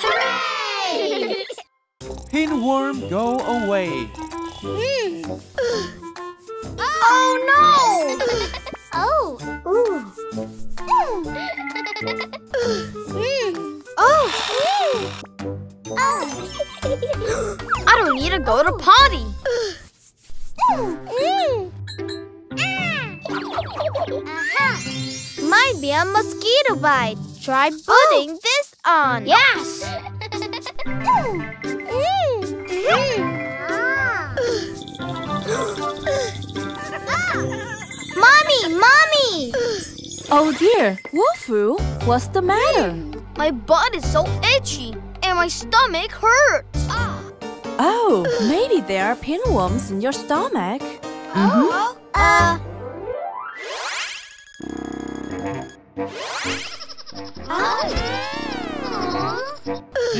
Hooray! Pinworm, go away. Oh no! Oh. Oh. I don't need to go to potty. Might be a mosquito bite. Try putting this on. Yes. Mommy, mommy. Oh dear, Wolfu, what's the matter? My butt is so itchy and my stomach hurts. Oh, maybe there are pinworms in your stomach. Oh.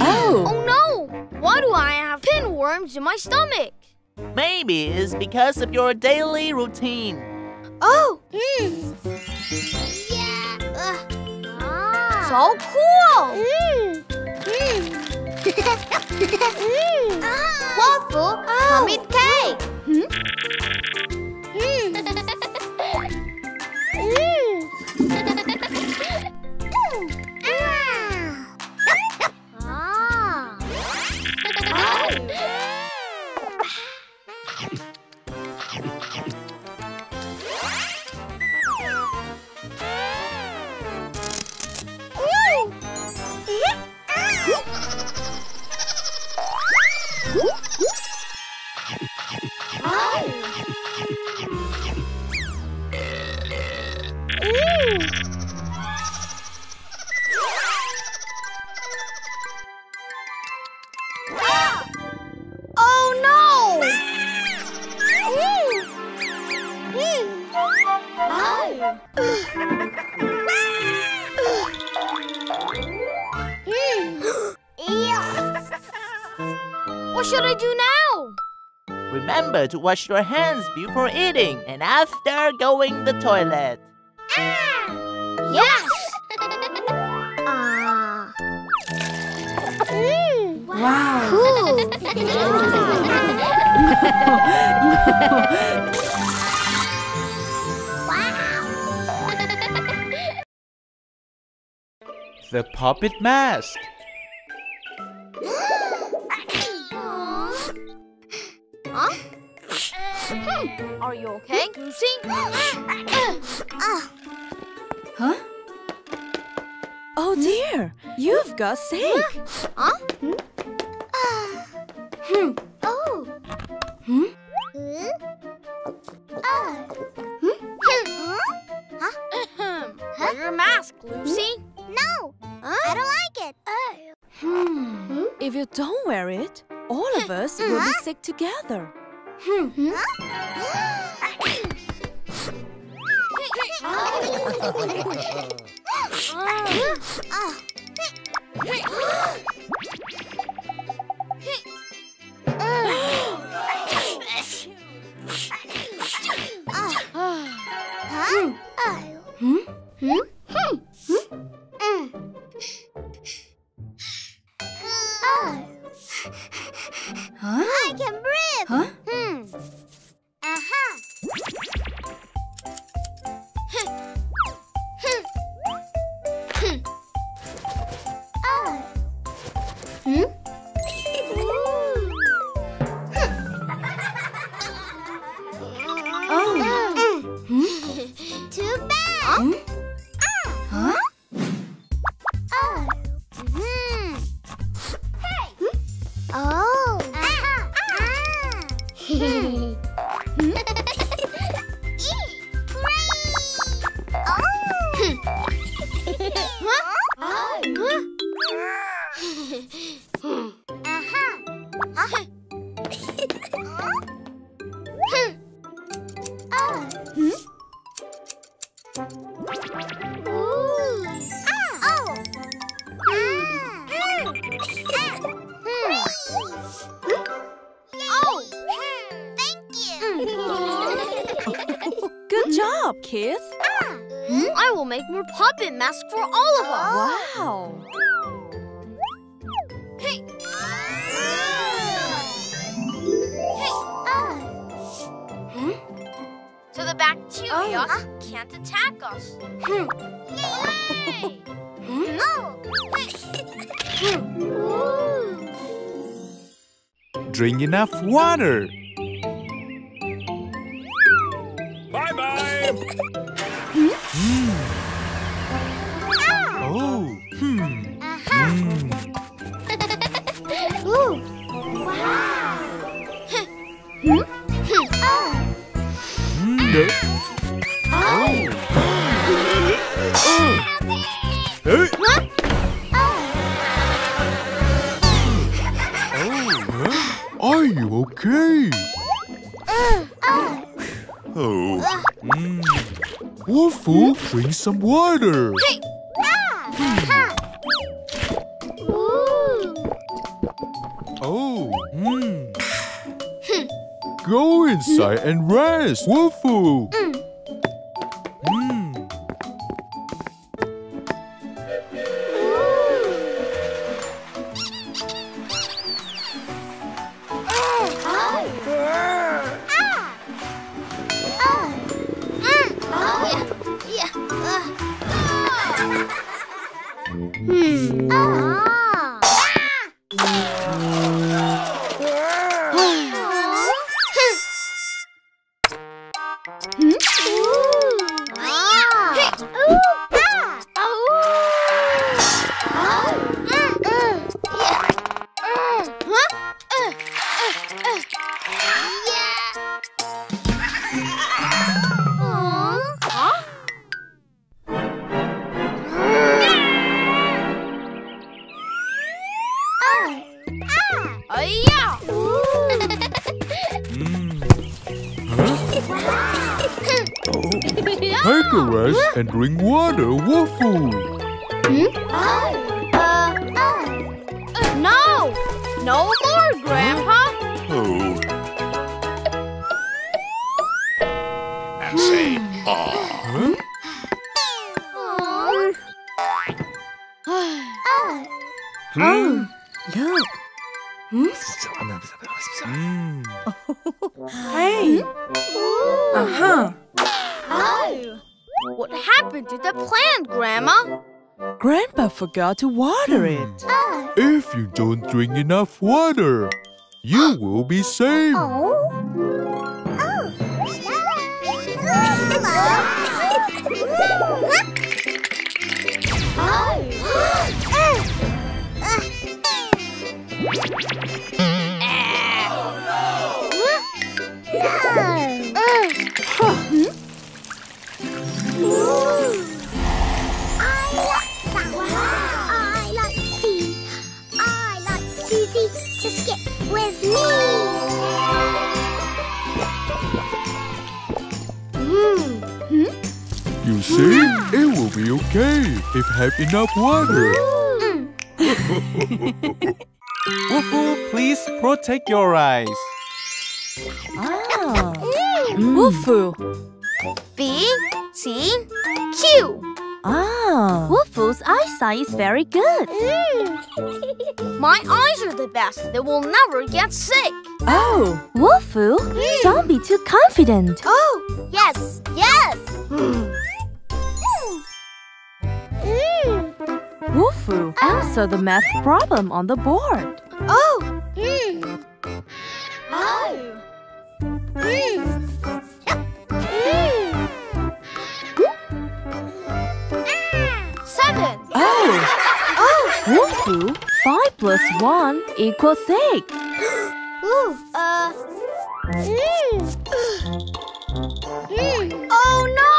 Oh no! Why do I have pinworms in my stomach? Maybe it's because of your daily routine. Oh! Yeah. So cool! Waffle, come eat cake! What should I do now? Remember to wash your hands before eating and after going to the toilet. Yes! Wow! Cool. No. The puppet mask. Huh? Are you okay, Lucy? Huh? Oh dear, you've got sick. Huh? Oh. Hmm? Wear your mask, Lucy. No, I don't like it. If you don't wear it, all of us will be sick together. I will make more puppet masks for all of us. Wow. Hey. Hey. So the bacteria can't attack us. Yay! No. Drink enough water. Bye-bye. Oh. Ooh. Wow. Are you okay? Wolfoo, drink some water. Hey. Go inside and rest, Wolfoo. And drink water, Wolfoo. No! No more, Grandpa! And say, aww. Oh, look. Hey! What happened to the plant, Grandma? Grandpa forgot to water it. If you don't drink enough water, you will be saved. You see, it will be okay if you have enough water. Wolfoo, please protect your eyes. Wolfoo. B, C, Q. Wolfoo's eyesight is very good. My eyes are the best. They will never get sick. Oh, Wolfoo, don't be too confident. Oh, yes, yes. Wolfoo, answer the math problem on the board. Oh. Oh. Seven. Wolfoo, 5 plus 1 equals 6. Oh no!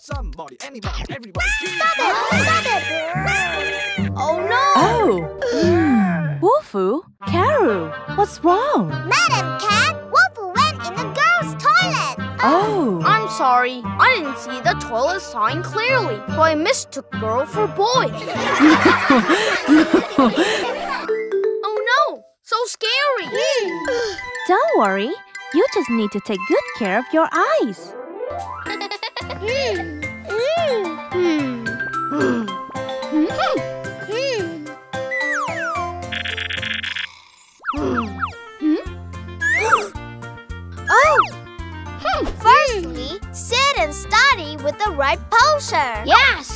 Somebody, anybody, everybody. Stop it! Stop it! Oh no! Wolfoo, Karu, what's wrong? Madam Cat, Wolfoo went in the girls' toilet. Oh, I'm sorry. I didn't see the toilet sign clearly, so I mistook girl for boy. Oh no, so scary. Don't worry, you just need to take good care of your eyes. Firstly, sit and study with the right posture. Yes!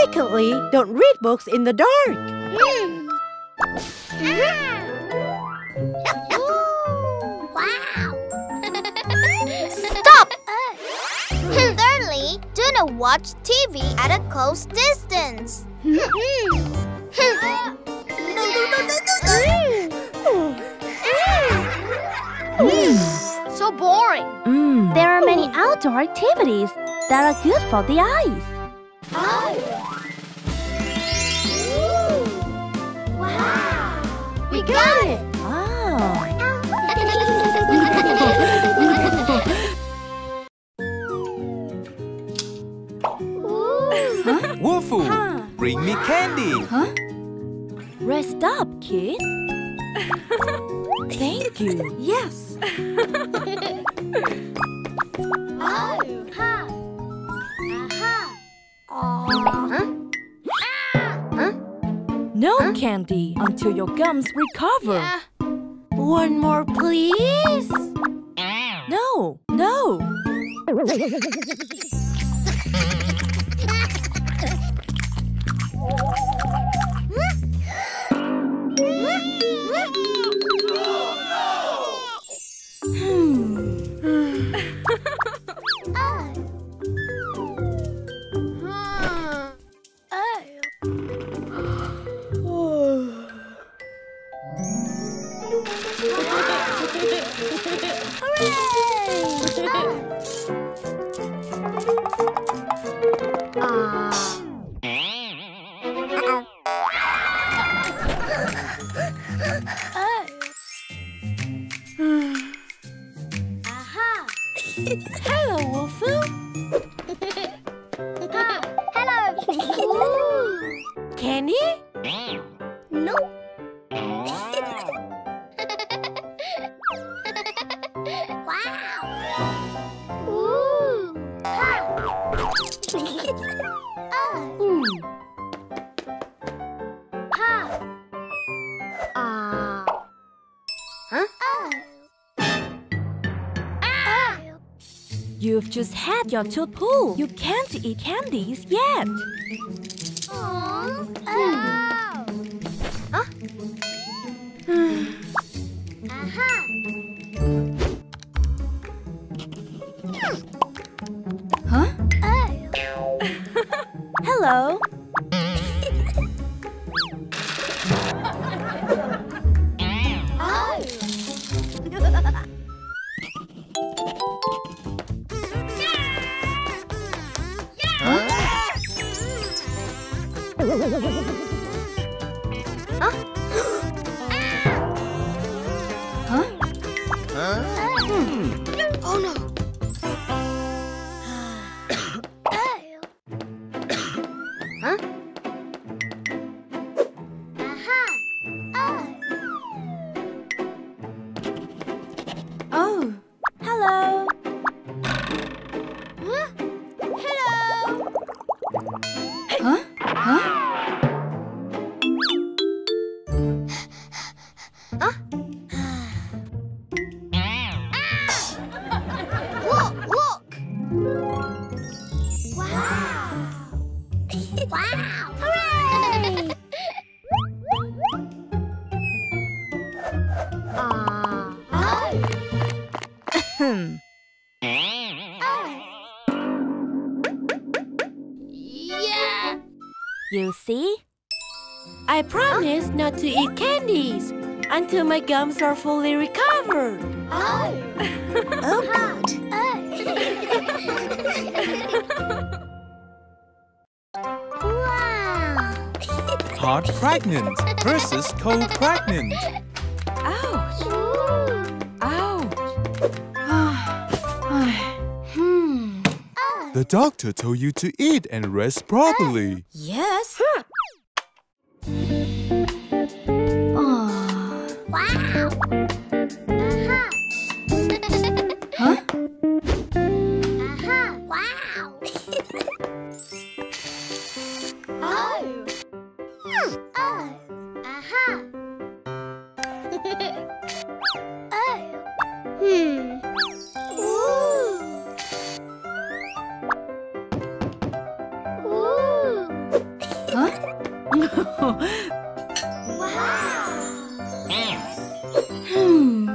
Secondly, don't read books in the dark. Wow! Stop! Thirdly, do not watch TV at a close distance. So boring. There are many outdoor activities that are good for the eyes. We got it! Woofoo, bring me candy! Rest up, kid! Thank you! Yes! No candy until your gums recover. One more, please. No, no. Hello, Woofoo. Hello. Candy? No. Wow. You've just had your tooth pulled. You can't eat candies yet. Hello. Oh no! Oh! Hello! Hello! Huh? Huh? You see? I promise not to eat candies until my gums are fully recovered. Oh! Oh, God! Wow! Hot pregnant versus cold pregnant. Ouch! Ouch! The doctor told you to eat and rest properly. Yes. Oh. Wow. Uh-huh. Huh? Uh-huh. Wow. Oh. Oh. Uh-huh. Oh.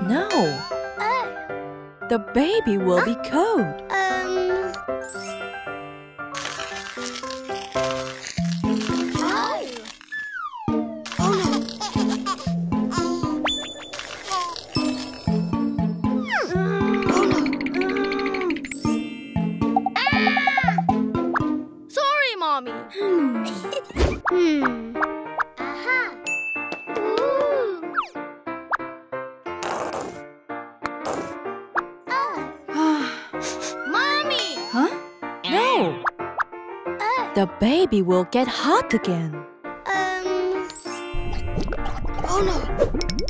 No. The baby will be cold. Sorry, Mommy. The baby will get hot again. Oh no! Huh?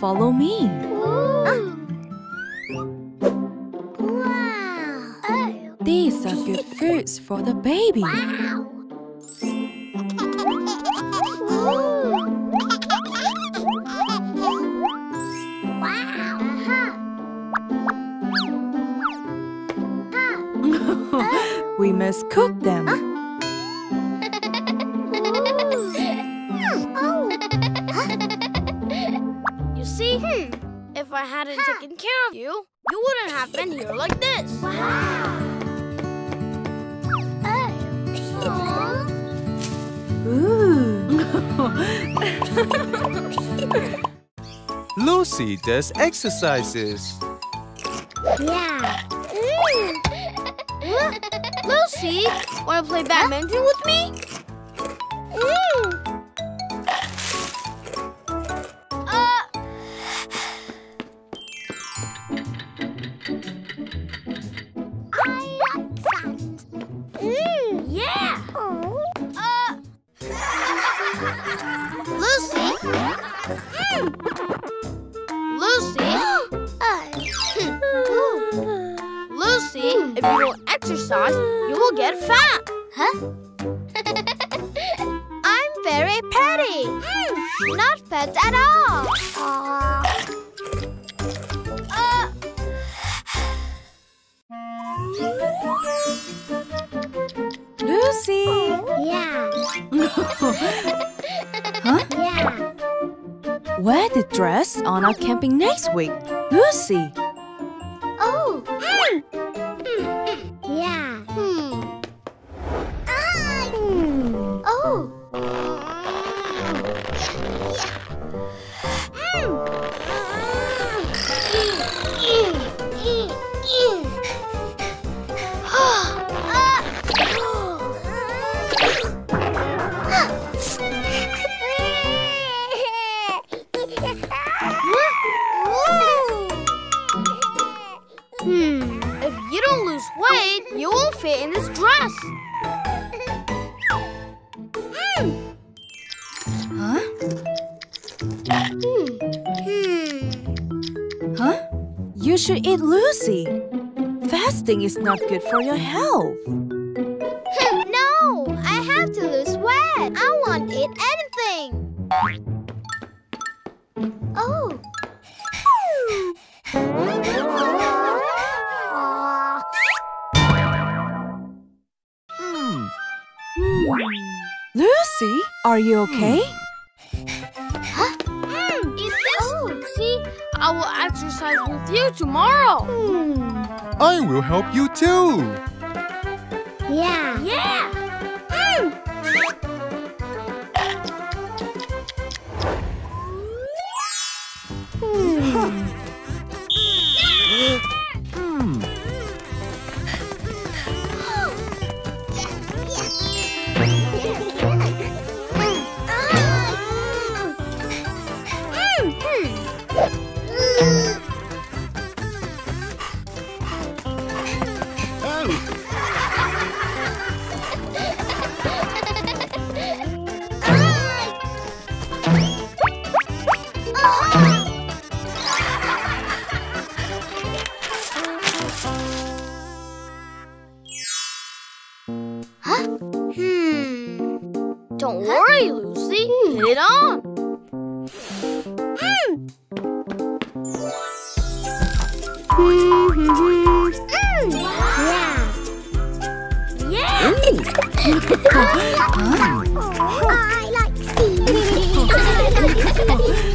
Follow me. Wow. These are good foods for the baby. Wow. We must cook them. If I hadn't taken care of you, you wouldn't have been here like this. Wow. Ooh. Lucy does exercises. Yeah. Lucy, wanna play badminton with me? If you don't exercise, you will get fat. Huh? I'm very petty. Not fat at all. Lucy. Yeah. Huh? Yeah. Wear the dress on our camping next week, Lucy. Oh. If you don't lose weight, you will fit in this dress. Huh? Huh? should eat Lucy. Fasting is not good for your health. No, I have to lose weight. I won't eat anything. Oh. Lucy, are you okay? Huh? Eat this, Lucy. I will exercise with you tomorrow. I will help you too. Yeah. Yeah. Don't worry, Lucy. Get on. Yeah. Yeah. I like seeing